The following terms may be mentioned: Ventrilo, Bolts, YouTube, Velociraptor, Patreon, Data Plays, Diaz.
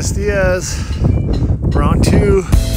gentlemen, it's Diaz. We're on 2.